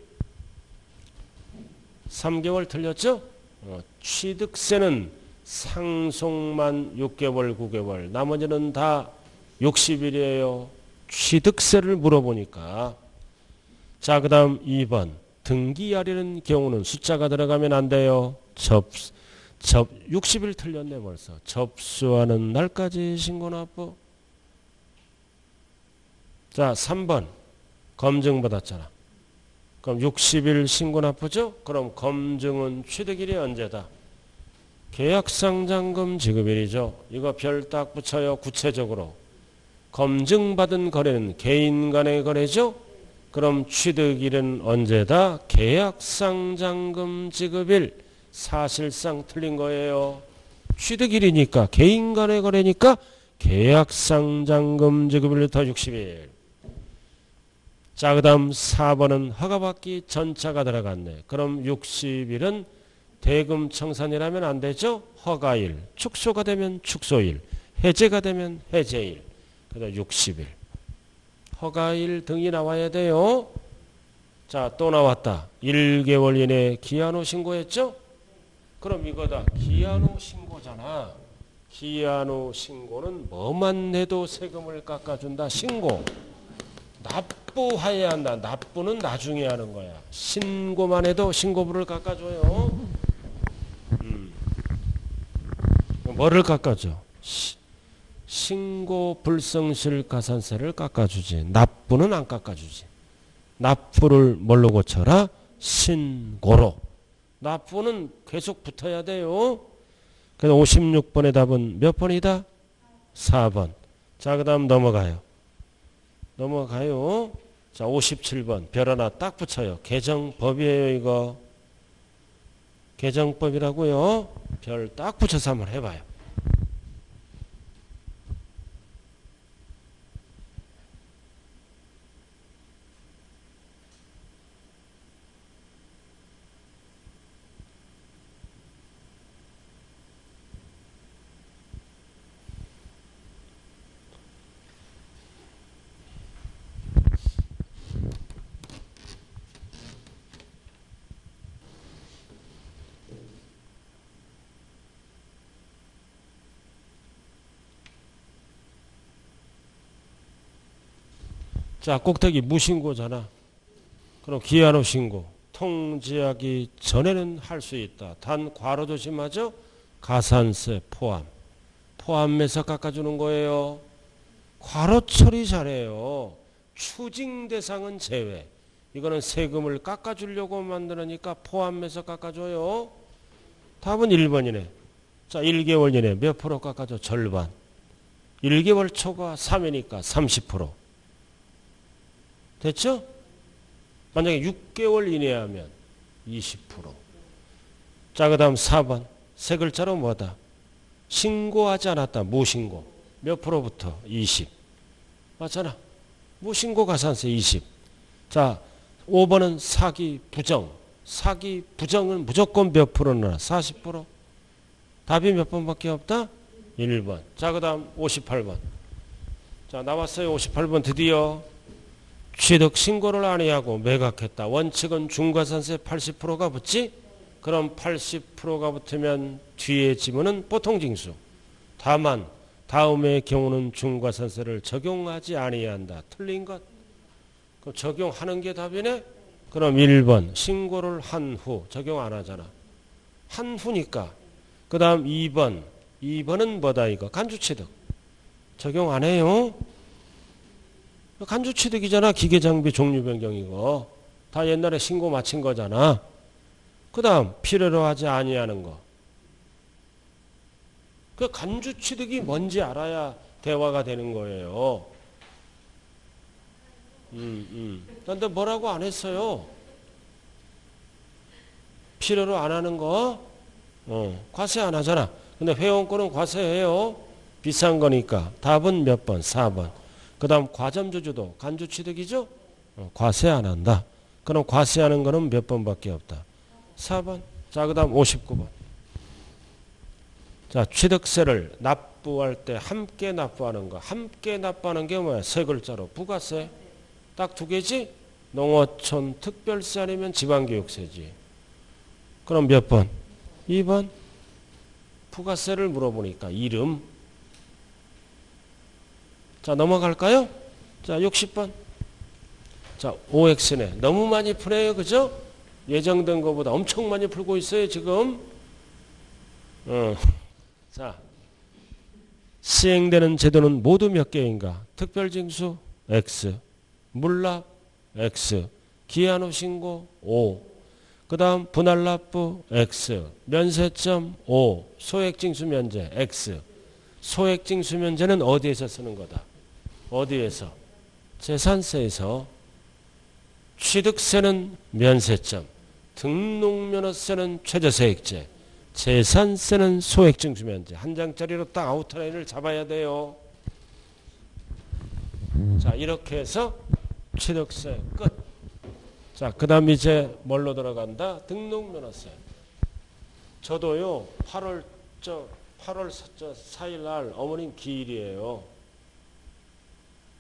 3개월 틀렸죠? 취득세는 상속만 6개월, 9개월. 나머지는 다 60일이에요. 취득세를 물어보니까. 자, 그 다음 2번. 등기하려는 경우는 숫자가 들어가면 안 돼요. 60일 틀렸네 벌써. 접수하는 날까지 신고납부. 자, 3번. 검증받았잖아. 그럼 60일 신고납부죠? 그럼 검증은 취득일이 언제다? 계약상장금 지급일이죠. 이거 별 딱 붙여요. 구체적으로. 검증받은 거래는 개인 간의 거래죠? 그럼 취득일은 언제다? 계약상장금 지급일. 사실상 틀린 거예요. 취득일이니까 개인 간의 거래니까 계약상장금 지급일부터 60일. 자, 그 다음 4번은 허가받기 전차가 들어갔네. 그럼 60일은 대금 청산이라면 안 되죠? 허가일. 축소가 되면 축소일. 해제가 되면 해제일. 그래서 60일. 허가일 등이 나와야 돼요. 자, 또 나왔다. 1개월 이내 기한후 신고했죠? 그럼 이거다. 기한후 신고잖아. 기한후 신고는 뭐만 해도 세금을 깎아준다. 신고. 납부해야 한다. 납부는 나중에 하는 거야. 신고만 해도 신고부를 깎아줘요. 뭐를 깎아줘? 신고 불성실 가산세를 깎아주지. 납부는 안 깎아주지. 납부를 뭘로 고쳐라? 신고로. 납부는 계속 붙어야 돼요. 그래서 56번의 답은 몇 번이다? 4번. 자, 그 다음 넘어가요. 넘어가요. 자, 57번. 별 하나 딱 붙여요. 개정법이에요, 이거. 개정법이라고요. 별 딱 붙여서 한번 해봐요. 자, 꼭대기 무신고잖아. 그럼 기한 후 신고. 통지하기 전에는 할 수 있다. 단 과로 조심하죠. 가산세 포함. 포함해서 깎아주는 거예요. 과로 처리 잘해요. 추징 대상은 제외. 이거는 세금을 깎아주려고 만드니까 포함해서 깎아줘요. 답은 1번이네. 자, 1개월 이내 몇 프로 깎아줘? 절반. 1개월 초과 3이니까 30%. 됐죠? 만약에 6개월 이내에 하면 20%. 자, 그 다음 4번. 세 글자로 뭐다? 신고하지 않았다. 무신고. 몇 프로부터? 20. 맞잖아. 무신고 가산세 20. 자, 5번은 사기 부정. 사기 부정은 무조건 몇 프로나? 40%. 답이 몇 번밖에 없다? 1번. 자, 그 다음 58번. 자, 나왔어요. 58번 드디어. 취득 신고를 안 하고 매각했다. 원칙은 중과산세 80%가 붙지? 그럼 80%가 붙으면 뒤에 지문은 보통징수. 다만 다음의 경우는 중과산세를 적용하지 아니해야 한다. 틀린 것. 그럼 적용하는 게 답이네? 그럼 1번 신고를 한 후 적용 안 하잖아. 한 후니까. 그 다음 2번. 2번은 뭐다 이거? 간주취득. 적용 안 해요. 간주취득이잖아. 기계장비 종류변경이고 다 옛날에 신고 마친 거잖아. 그 다음 필요로 하지 아니하는 거. 그 간주취득이 뭔지 알아야 대화가 되는 거예요. 근데 뭐라고 안 했어요. 필요로 안 하는 거 과세 안 하잖아. 근데 회원권은 과세해요. 비싼 거니까. 답은 몇 번? 4번. 그 다음 과점주주도 간주취득이죠? 과세 안 한다. 그럼 과세하는 거는 몇 번밖에 없다. 4번. 자, 그 다음 59번. 자, 취득세를 납부할 때 함께 납부하는 거. 함께 납부하는 게 뭐야? 세 글자로. 부가세. 딱 두 개지? 농어촌 특별세 아니면 지방교육세지. 그럼 몇 번? 2번. 부가세를 물어보니까 이름. 자, 넘어갈까요? 자, 60번. 자, OX네. 너무 많이 푸네요. 그죠? 예정된 것보다 엄청 많이 풀고 있어요, 지금. 자, 시행되는 제도는 모두 몇 개인가? 특별징수 X, 물납 X, 기한 후 신고 O, 그 다음 분할납부 X, 면세점 O, 소액징수 면제 X. 소액징수 면제는 어디에서 쓰는 거다? 어디에서? 재산세에서. 취득세는 면세점, 등록면허세는 최저세액제, 재산세는 소액징수면제. 한 장짜리로 딱 아웃라인을 잡아야 돼요. 자, 이렇게 해서 취득세 끝. 자, 그 다음 이제 뭘로 들어간다? 등록면허세. 저도요 8월 4일 날 어머님 기일이에요.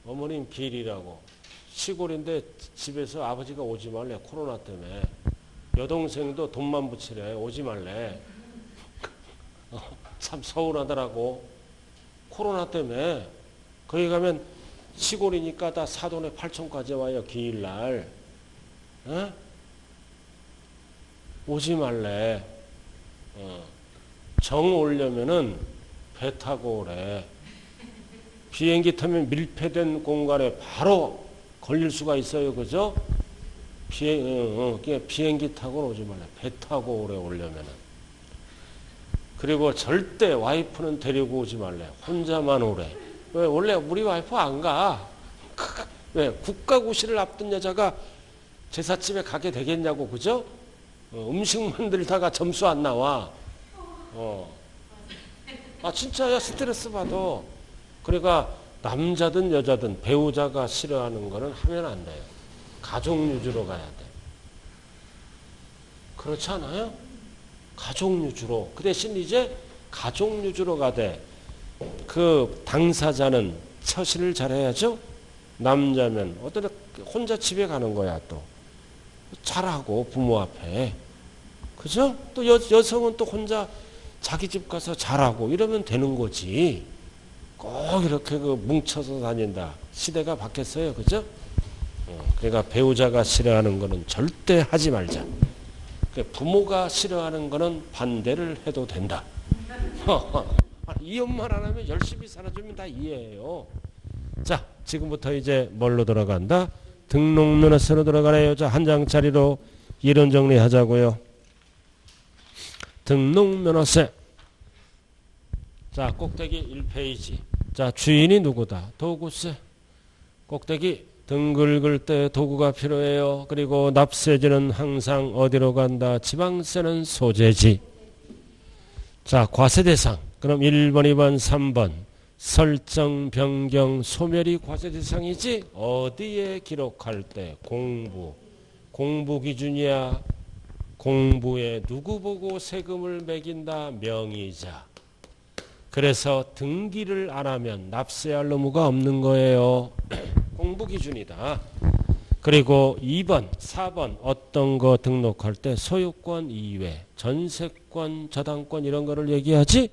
어머님 기일이라고 시골인데 집에서 아버지가 오지 말래, 코로나 때문에. 여동생도 돈만 붙이래, 오지 말래. 참 서운하더라고. 코로나 때문에. 거기 가면 시골이니까 다 사돈에 8촌까지 와요, 기일날. 어? 오지 말래. 정 오려면은 배 타고 오래. 비행기 타면 밀폐된 공간에 바로 걸릴 수가 있어요, 그죠? 비행기 타고 오지 말래. 배 타고 오래 오려면은. 그리고 절대 와이프는 데리고 오지 말래. 혼자만 오래. 왜? 원래 우리 와이프 안 가. 왜? 국가고시를 앞둔 여자가 제사집에 가게 되겠냐고, 그죠? 음식 만들다가 점수 안 나와. 아, 진짜야, 스트레스 받아. 그러니까 남자든 여자든 배우자가 싫어하는 거는 하면 안 돼요. 가족 유주로 가야 돼. 그렇지 않아요? 가족 유주로. 그 대신 이제 가족 유주로 가되 그 당사자는 처신을 잘해야죠. 남자면 어떤 혼자 집에 가는 거야 또. 잘하고 부모 앞에. 그죠? 또 여성은 또 혼자 자기 집 가서 잘하고 이러면 되는 거지. 꼭 이렇게 그 뭉쳐서 다닌다. 시대가 바뀌었어요. 그죠? 그러니까 배우자가 싫어하는 거는 절대 하지 말자. 그러니까 부모가 싫어하는 거는 반대를 해도 된다. 이혼만 안 하면 열심히 살아주면 다 이해해요. 자, 지금부터 이제 뭘로 들어간다? 등록 누나서로 들어가네요. 자, 한 장짜리로 이론 정리하자고요. 등록 면허세. 자, 꼭대기 1페이지. 자, 주인이 누구다? 도구세. 꼭대기 등 긁을 때 도구가 필요해요. 그리고 납세지는 항상 어디로 간다? 지방세는 소재지. 자, 과세 대상. 그럼 1번, 2번, 3번. 설정, 변경, 소멸이 과세 대상이지? 어디에 기록할 때? 공부. 공부 기준이야. 공부에 누구 보고 세금을 매긴다? 명의자. 그래서 등기를 안 하면 납세할 의무가 없는 거예요. 공부 기준이다. 그리고 2번, 4번 어떤 거 등록할 때 소유권 이외, 전세권, 저당권 이런 거를 얘기하지.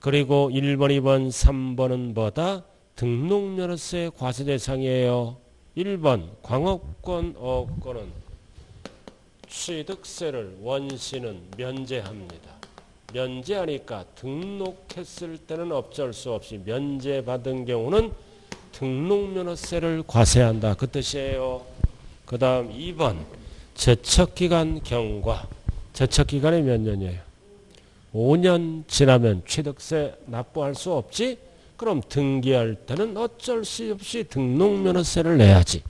그리고 1번, 2번, 3번은 뭐다? 등록면허세 과세 대상이에요. 1번 광업권, 어업권은 취득세를 원시는 면제합니다. 면제하니까 등록했을 때는 어쩔 수 없이 면제받은 경우는 등록면허세를 과세한다. 그 뜻이에요. 그 다음 2번 제척기간 경과. 제척기간이 몇 년이에요? 5년 지나면 취득세 납부할 수 없지? 그럼 등기할 때는 어쩔 수 없이 등록면허세를 내야지.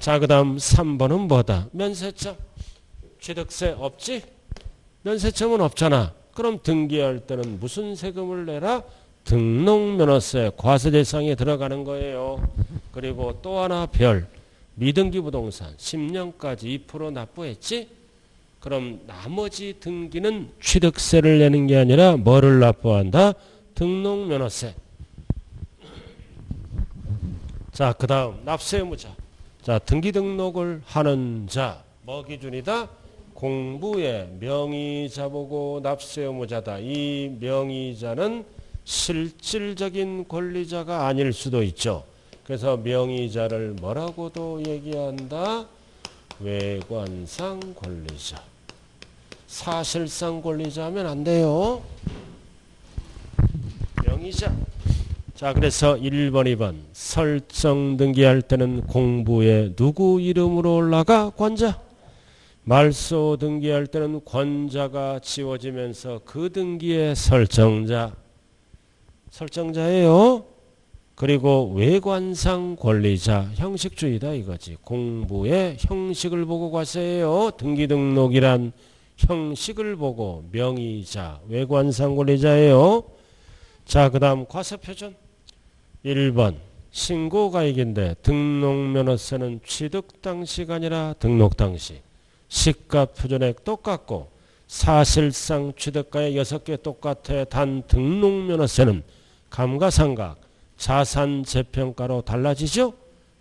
자, 그 다음 3번은 뭐다? 면세점. 취득세 없지? 면세점은 없잖아. 그럼 등기할 때는 무슨 세금을 내라? 등록면허세 과세 대상에 들어가는 거예요. 그리고 또 하나 별. 미등기 부동산 10년까지 2% 납부했지? 그럼 나머지 등기는 취득세를 내는 게 아니라 뭐를 납부한다? 등록면허세. 자, 그 다음 납세 의무자. 자, 등기 등록을 하는 자. 뭐 기준이다? 공부에 명의자 보고 납세 의무자다. 이 명의자는 실질적인 권리자가 아닐 수도 있죠. 그래서 명의자를 뭐라고도 얘기한다? 외관상 권리자. 사실상 권리자 하면 안 돼요. 명의자. 자, 그래서 1번, 2번. 설정 등기할 때는 공부에 누구 이름으로 올라가? 관자. 말소 등기할 때는 권자가 지워지면서 그 등기의 설정자예요. 그리고 외관상 권리자, 형식주의다 이거지. 공부의 형식을 보고 과세해요. 등기 등록이란 형식을 보고 명의자, 외관상 권리자예요. 자, 그 다음 과세표준. 1번. 신고가액인데 등록면허세는 취득 당시가 아니라 등록 당시. 시가 표준액 똑같고 사실상 취득가액 6개 똑같아. 단 등록면허세는 감가상각, 자산재평가로 달라지죠.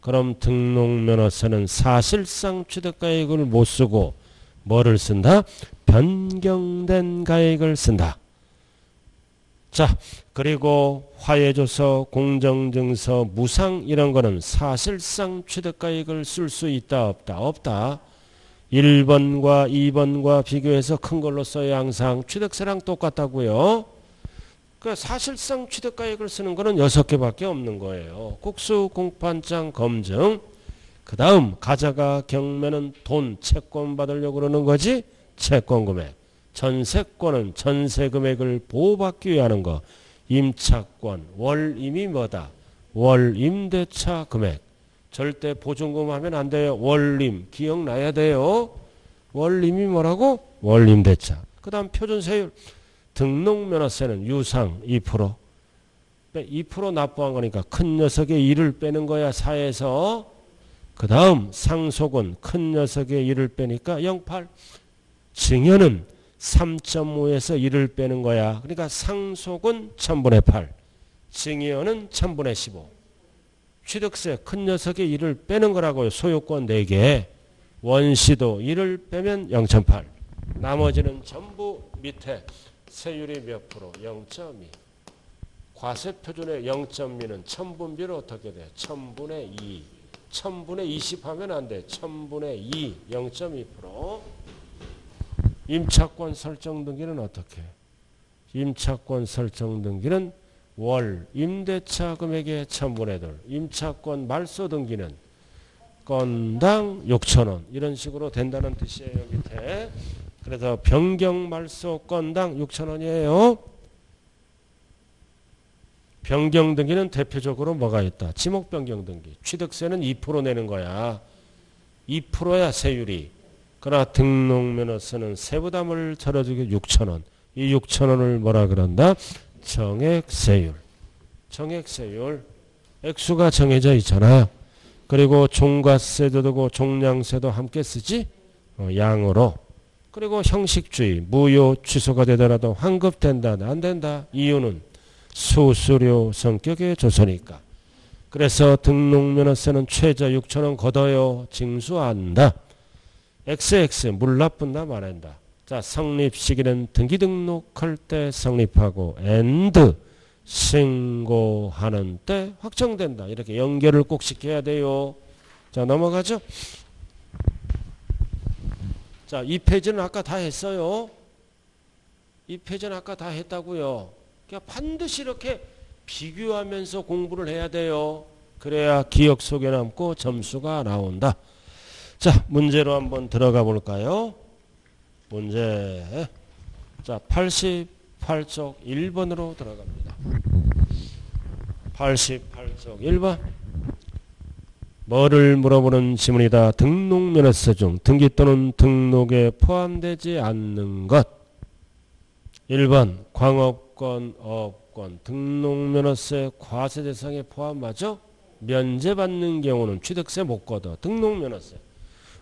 그럼 등록면허서는 사실상 취득가액을 못 쓰고 뭐를 쓴다? 변경된 가액을 쓴다. 자, 그리고 화해조서, 공정증서, 무상 이런 거는 사실상 취득가액을 쓸 수 있다, 없다? 없다. 1번과 2번과 비교해서 큰 걸로 써야 항상 취득세랑 똑같다고요. 그러니까 사실상 취득가액을 쓰는 거는 6개밖에 없는 거예요. 국수, 공판장, 검증. 그 다음 가자가 경매는 돈, 채권 받으려고 그러는 거지 채권금액. 전세권은 전세금액을 보호받기 위해 하는 거. 임차권, 월임이 뭐다? 월임대차 금액. 절대 보증금 하면 안 돼요. 월임, 기억나야 돼요. 월임이 뭐라고? 월임대차. 그 다음 표준세율, 등록면허세는 유상 2%. 2% 납부한 거니까 큰 녀석의 1을 빼는 거야, 4에서. 그 다음 상속은 큰 녀석의 1을 빼니까 0.8. 증여는 3.5에서 1을 빼는 거야. 그러니까 상속은 1000분의 8, 증여는 1000분의 15. 취득세 큰 녀석의 1을 빼는 거라고요. 소유권 4개. 원시도 1을 빼면 0.8. 나머지는 전부 밑에 세율이 몇 프로? 0.2. 과세표준의 0.2는 1000분비로 어떻게 돼? 1000분의 2. 1000분의 20 하면 안 돼. 1000분의 2, 0.2%. 임차권 설정 등기는 어떻게? 임차권 설정 등기는 월 임대차 금액의 1000분의 2. 임차권 말소 등기는 건당 6,000원. 이런 식으로 된다는 뜻이에요, 밑에. 그래서 변경 말소 건당 6,000원이에요. 변경 등기는 대표적으로 뭐가 있다? 지목 변경 등기. 취득세는 2% 내는 거야. 2%야 세율이. 그러나 등록면허서는 세부담을 덜어주기 6,000원. 이 6,000원을 뭐라 그런다? 정액세율. 정액세율. 액수가 정해져 있잖아. 그리고 종과세도 두고 종량세도 함께 쓰지? 양으로. 그리고 형식주의. 무효 취소가 되더라도 환급된다. 안 된다. 이유는 수수료 성격의 조서니까. 그래서 등록면허서는 최저 6,000원 걷어요. 징수한다. XX, 물 납분다 말한다. 자, 성립 시기는 등기 등록할 때 성립하고, and, 신고하는 때 확정된다. 이렇게 연결을 꼭 시켜야 돼요. 자, 넘어가죠. 자, 이 페이지는 아까 다 했어요. 이 페이지는 아까 다 했다고요. 그러니까 반드시 이렇게 비교하면서 공부를 해야 돼요. 그래야 기억 속에 남고 점수가 나온다. 자, 문제로 한번 들어가 볼까요? 문제. 자, 88쪽 1번으로 들어갑니다. 88쪽 1번. 뭐를 물어보는 지문이다. 등록면허서 중 등기 또는 등록에 포함되지 않는 것. 1번 광업권, 어업권, 등록면허세 과세 대상에 포함하죠? 면제받는 경우는 취득세 못 걷어. 등록면허세.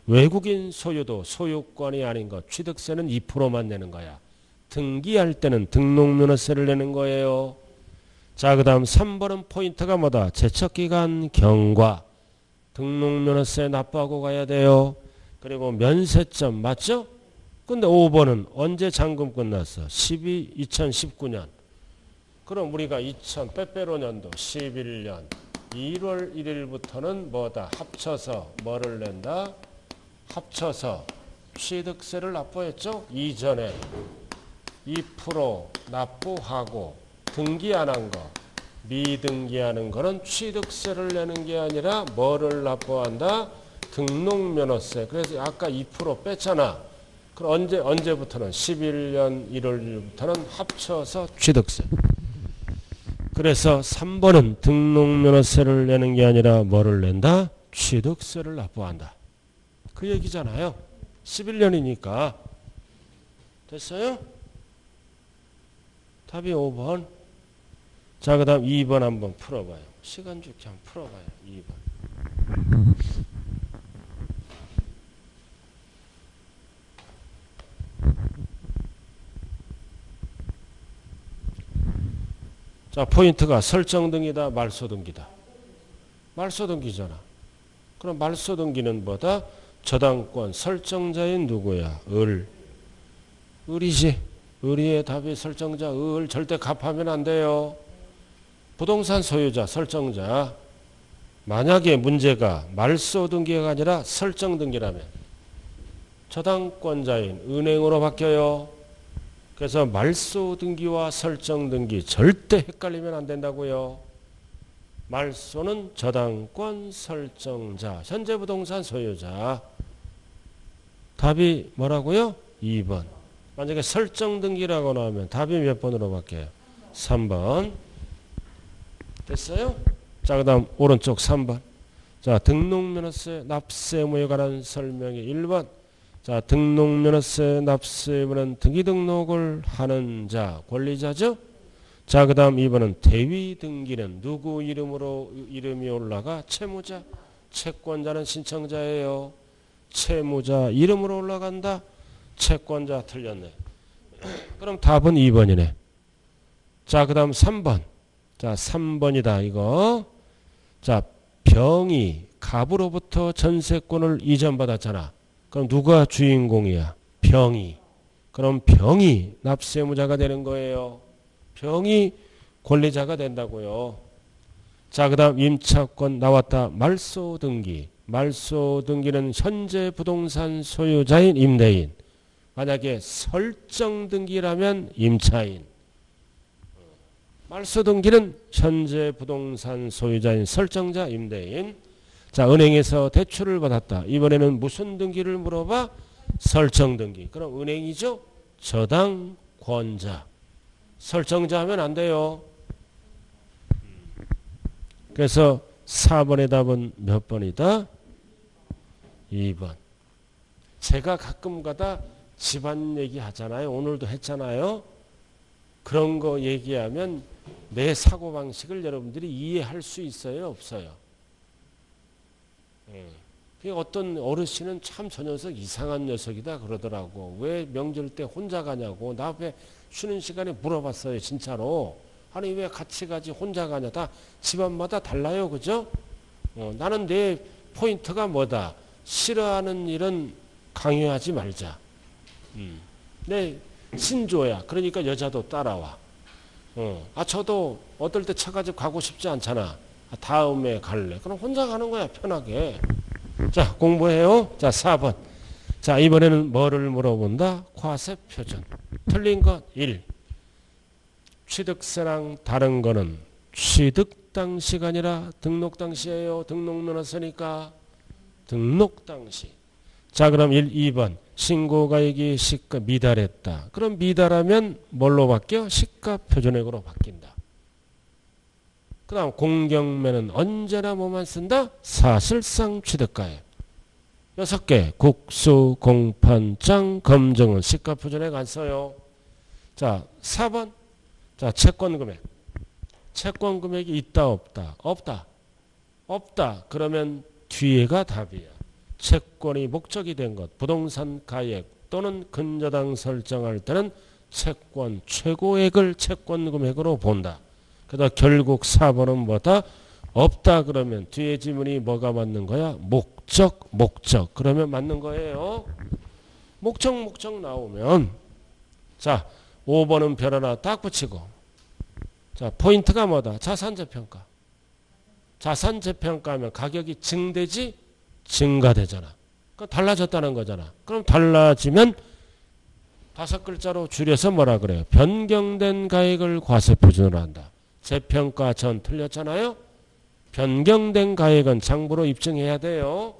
외국인 소유도 소유권이 아닌 것. 취득세는 2%만 내는 거야. 등기할 때는 등록면허세를 내는 거예요. 자, 그 다음 3번은 포인트가 뭐다? 제척기간 경과. 등록면허세 납부하고 가야 돼요. 그리고 면세점 맞죠? 근데 5번은 언제 잔금 끝났어? 2019년. 그럼 우리가 2000빼빼로년도 11년 1월 1일부터는 뭐다? 합쳐서 뭐를 낸다? 합쳐서 취득세를 납부했죠? 이전에 2% 납부하고 등기 안 한 거, 미등기하는 거는 취득세를 내는 게 아니라 뭐를 납부한다? 등록면허세. 그래서 아까 2% 뺐잖아. 그럼 언제부터는? 11년 1월 1일부터는 합쳐서 취득세. 그래서 3번은 등록면허세를 내는 게 아니라 뭐를 낸다? 취득세를 납부한다. 그 얘기잖아요. 11년이니까. 됐어요? 답이 5번. 자, 그 다음 2번 한번 풀어봐요. 시간 줄게 한번 풀어봐요. 2번. 자, 포인트가 설정등기다, 말소등기다. 말소등기잖아. 그럼 말소등기는 뭐다? 저당권 설정자인 누구야? 을. 을이지. 을이의 답이 설정자 을. 절대 갑하면 안 돼요. 부동산 소유자 설정자. 만약에 문제가 말소등기가 아니라 설정등기라면 저당권자인 은행으로 바뀌어요. 그래서 말소등기와 설정등기 절대 헷갈리면 안 된다고요. 말소는 저당권 설정자, 현재 부동산 소유자. 답이 뭐라고요? 2번. 만약에 설정등기라고 나오면 답이 몇 번으로 바뀌어요? 3번. 됐어요? 자, 그 다음 오른쪽 3번. 자, 등록면허세 납세 의무에 관한 설명이 1번. 자, 등록면허세 납세 의무는 등기등록을 하는 자, 권리자죠? 자, 그 다음 2번은 대위등기는 누구 이름으로 이름이 올라가? 채무자. 채권자는 신청자예요. 채무자 이름으로 올라간다. 채권자 틀렸네. 그럼 답은 2번이네. 자, 그 다음 3번. 자, 3번이다 이거. 자, 병이 갑으로부터 전세권을 이전받았잖아. 그럼 누가 주인공이야? 병이. 그럼 병이 납세의무자가 되는 거예요. 병이 권리자가 된다고요. 자, 그 다음 임차권 나왔다. 말소등기. 말소등기는 현재 부동산 소유자인 임대인. 만약에 설정등기라면 임차인. 말소등기는 현재 부동산 소유자인 설정자 임대인. 자, 은행에서 대출을 받았다. 이번에는 무슨 등기를 물어봐? 설정등기. 그럼 은행이죠? 저당권자. 설정자 하면 안 돼요. 그래서 4번의 답은 몇 번이다? 2번. 제가 가끔 가다 집안 얘기 하잖아요. 오늘도 했잖아요. 그런 거 얘기하면 내 사고방식을 여러분들이 이해할 수 있어요? 없어요? 어떤 어르신은 참 저 녀석 이상한 녀석이다 그러더라고. 왜 명절 때 혼자 가냐고. 나 앞에 쉬는 시간에 물어봤어요. 진짜로. 아니 왜 같이 가지 혼자 가냐. 다 집안마다 달라요. 그죠? 나는 내 포인트가 뭐다. 싫어하는 일은 강요하지 말자. 내 신조야. 그러니까 여자도 따라와. 아 저도 어떨 때 처갓집 가고 싶지 않잖아. 아, 다음에 갈래. 그럼 혼자 가는 거야. 편하게. 자, 공부해요. 자, 4번. 자, 이번에는 뭐를 물어본다? 과세표준. 틀린 것 1. 취득세랑 다른 거는 취득 당시가 아니라 등록 당시예요. 등록면허 쓰니까 등록 당시. 자, 그럼 1, 2번. 신고가액이 시가 미달했다. 그럼 미달하면 뭘로 바뀌어? 시가표준액으로 바뀐다. 그 다음 공경매는 언제나 뭐만 쓴다? 사실상 취득가액. 6개 국수, 공판장, 검증은 시가표준액 안 써요. 자, 4번. 자, 채권금액. 채권금액이 있다 없다? 없다. 없다. 그러면 뒤에가 답이야. 채권이 목적이 된 것. 부동산 가액 또는 근저당 설정할 때는 채권 최고액을 채권금액으로 본다. 그래서 결국 4번은 뭐다? 없다 그러면 뒤에 지문이 뭐가 맞는 거야? 목적, 목적. 그러면 맞는 거예요. 목적, 목적 나오면 자, 5번은 별 하나 딱 붙이고 자, 포인트가 뭐다? 자산재평가. 자산재평가하면 가격이 증대지? 증가되잖아. 그럼 달라졌다는 거잖아. 그럼 달라지면 5글자로 줄여서 뭐라 그래요? 변경된 가액을 과세표준으로 한다. 재평가 전 틀렸잖아요. 변경된 가액은 장부로 입증해야 돼요.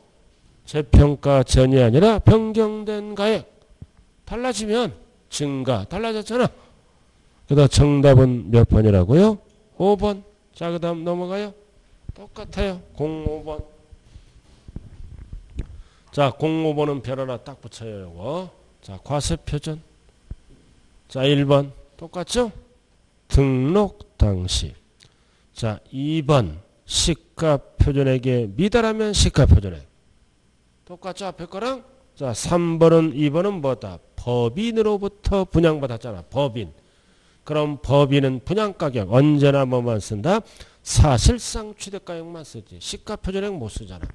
재평가 전이 아니라 변경된 가액. 달라지면 증가. 달라졌잖아. 그다음 정답은 몇 번이라고요? 5번. 자, 그 다음 넘어가요. 똑같아요. 05번. 자, 05번은 별 하나 딱 붙여요. 이거. 자, 과세표준. 자, 1번. 똑같죠? 등록. 당시. 자, 2번. 시가표준액에 미달하면 시가표준액. 똑같죠? 앞에 거랑? 자, 3번은 2번은 뭐다? 법인으로부터 분양받았잖아. 법인. 그럼 법인은 분양가격 언제나 뭐만 쓴다? 사실상 취득가격만 쓰지. 시가표준액 못 쓰잖아.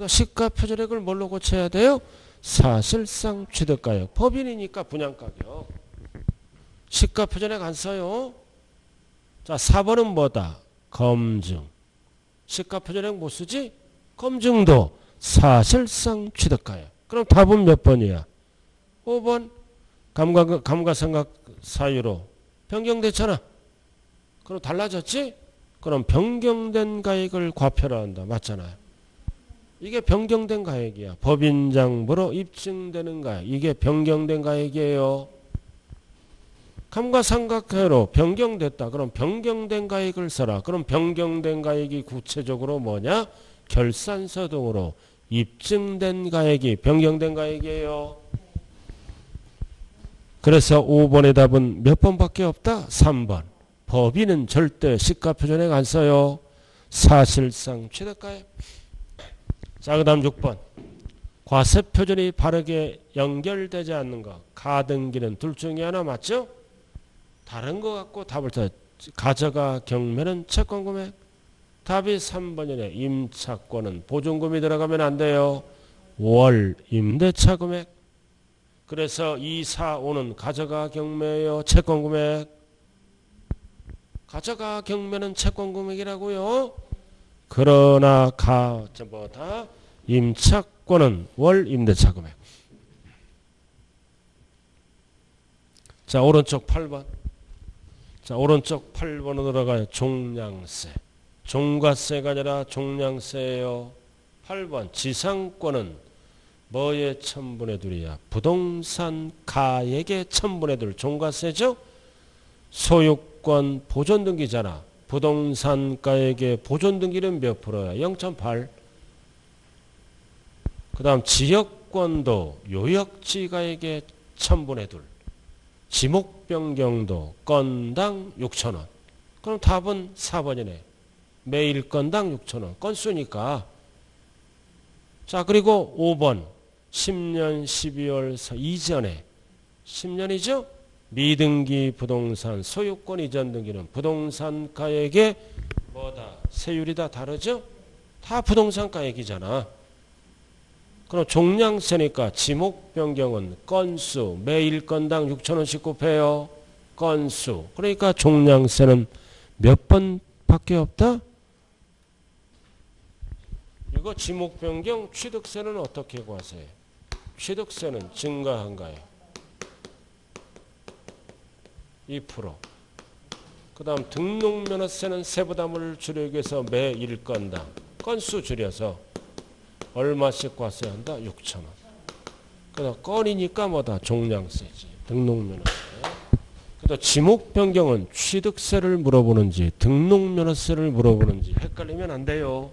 그러니까 시가 표절액을 뭘로 고쳐야 돼요? 사실상 취득가격. 법인이니까 분양가격. 시가 표절액 안 써요. 자, 4번은 뭐다? 검증. 시가 표절액 못 쓰지? 검증도 사실상 취득가격. 그럼 답은 몇 번이야? 5번. 감가상각 사유로 변경됐잖아. 그럼 달라졌지? 그럼 변경된 가액을 과표라 한다. 맞잖아요. 이게 변경된 가액이야. 법인장부로 입증되는 가액. 이게 변경된 가액이에요. 감가상각회로 변경됐다. 그럼 변경된 가액을 써라. 그럼 변경된 가액이 구체적으로 뭐냐? 결산서 등으로 입증된 가액이 변경된 가액이에요. 그래서 5번의 답은 몇 번밖에 없다? 3번. 법인은 절대 시가표절액 안 써요. 사실상 취득가액. 자, 그 다음 6번. 과세표절이 바르게 연결되지 않는 것. 가등기는 둘 중에 하나 맞죠? 다른 거 갖고 답을 더 가져가 경매는 채권금액. 답이 3번이네. 임차권은 보증금이 들어가면 안 돼요. 월 임대차 금액. 그래서 2, 4, 5는 가져가 경매예요. 채권금액. 가져가 경매는 채권금액이라고요. 그러나 가져보다 임차권은 월 임대차 금액. 자, 오른쪽 8번. 자, 오른쪽 8번으로 들어가요. 종량세. 종과세가 아니라 종량세예요. 8번. 지상권은 뭐의 1000분의 2이야? 부동산 가액의 1000분의 2. 종과세죠? 소유 권 보존등기잖아. 부동산가액의 보존등기는 몇 프로야? 0.8. 그 다음 지역권도 요역지가액의 1000분의 2. 지목변경도 건당 6,000원. 그럼 답은 4번이네. 매일 건당 6,000원. 건수니까. 자, 그리고 5번. 10년 12월 이전에 10년이죠? 미등기 부동산 소유권 이전 등기는 부동산 가액의 뭐다? 세율이 다 다르죠? 다 부동산 가액이잖아. 그럼 종량세니까 지목 변경은 건수, 매일 건당 6,000원씩 곱해요. 건수. 그러니까 종량세는 몇 번밖에 없다? 이거 지목 변경 취득세는 어떻게 과세해? 취득세는 증가한가요? 2%. 그 다음 등록면허세는 세부담을 줄이기 위해서 매 1건당 건수 줄여서 얼마씩 과세한다? 6,000원. 그래서 건이니까 뭐다? 종량세지. 등록면허세. 그래서 지목변경은 취득세를 물어보는지 등록면허세를 물어보는지 헷갈리면 안 돼요.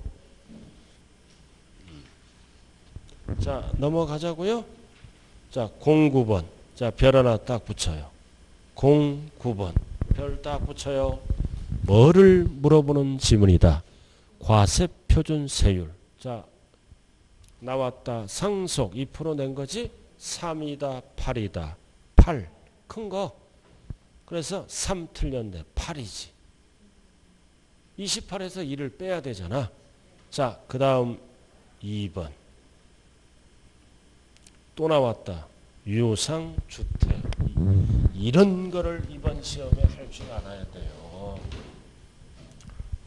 자, 넘어가자고요. 자, 09번. 자, 별 하나 딱 붙여요. 09번. 별 딱 붙여요. 뭐를 물어보는 지문이다. 과세표준세율. 자, 나왔다. 상속 2% 낸 거지? 3이다. 8이다. 8. 큰 거. 그래서 3 틀렸네. 8이지. 28에서 2를 빼야 되잖아. 자, 그 다음 2번. 또 나왔다. 유상주택. 이런 거를 이번 시험에 할 줄 알아야 돼요.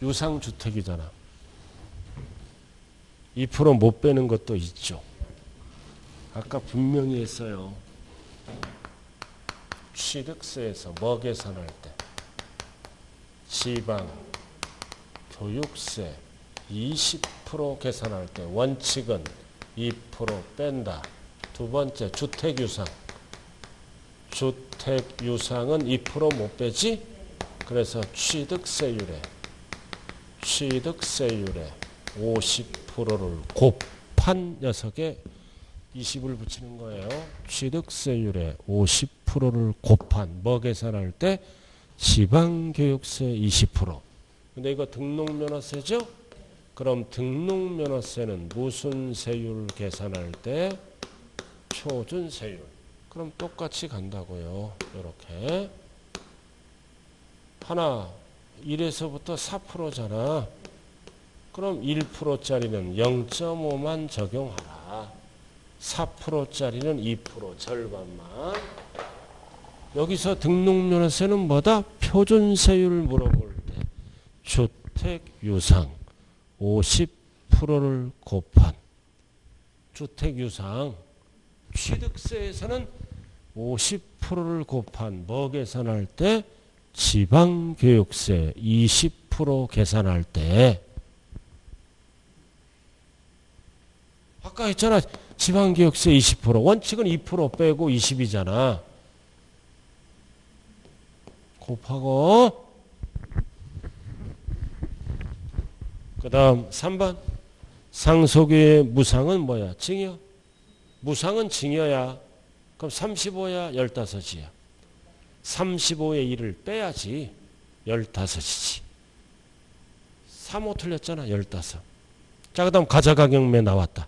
유상주택이잖아. 2% 못 빼는 것도 있죠. 아까 분명히 했어요. 취득세에서 뭐 계산할 때 지방, 교육세 20% 계산할 때 원칙은 2% 뺀다. 두 번째 주택유상. 주택유상은 2% 못 빼지? 그래서 취득세율에 50%를 곱한 녀석에 20을 붙이는 거예요. 취득세율에 50%를 곱한 뭐 계산할 때? 지방교육세 20%. 근데 이거 등록면허세죠? 그럼 등록면허세는 무슨 세율 계산할 때? 초준세율. 그럼 똑같이 간다고요. 이렇게 하나 1에서부터 4%잖아. 그럼 1%짜리는 0.5만 적용하라. 4%짜리는 2% 절반만. 여기서 등록면허세는 뭐다? 표준세율 물어볼 때 주택 유상 50%를 곱한 주택 유상, 취득세에서는 50%를 곱한 뭐 계산할 때? 지방교육세 20% 계산할 때. 아까 했잖아. 지방교육세 20%. 원칙은 2% 빼고 20이잖아. 곱하고 그 다음 3번. 상속의 무상은 뭐야? 증여. 무상은 증여야. 그럼 35야? 15이야. 35의 1을 빼야지 15이지. 3호 틀렸잖아. 15. 자, 그 다음 가자가격매 나왔다.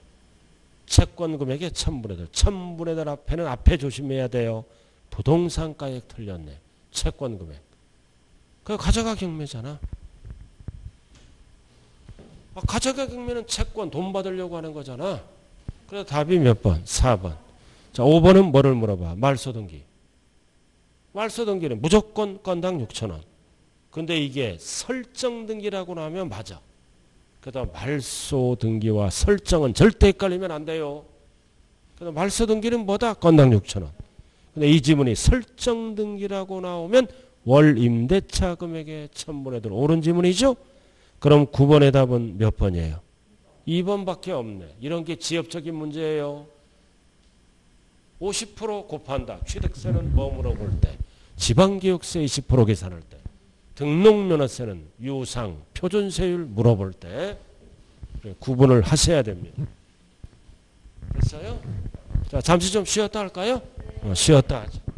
채권금액의 1000분의 1. 1000분의 1 앞에는 앞에 조심해야 돼요. 부동산가액 틀렸네. 채권금액. 그 가자가격매잖아. 아, 가자가격매는 채권 돈 받으려고 하는 거잖아. 그래서 답이 몇 번? 4번. 자, 5번은 뭐를 물어봐? 말소등기. 말소등기는 무조건 건당 6,000원. 근데 이게 설정등기라고 나면 맞아. 그다음 말소등기와 설정은 절대 헷갈리면 안 돼요. 그다음 말소등기는 뭐다? 건당 6,000원. 근데 이 지문이 설정등기라고 나오면 월 임대차 금액의 1000분의 1. 옳은 지문이죠? 그럼 9번의 답은 몇 번이에요? 2번밖에 없네. 이런 게 지엽적인 문제예요. 50% 곱한다. 취득세는 뭐 물어볼 때? 지방교육세 20% 계산할 때. 등록면허세는 유상, 표준세율 물어볼 때 구분을 하셔야 됩니다. 됐어요? 자, 잠시 좀 쉬었다 할까요? 쉬었다 하죠.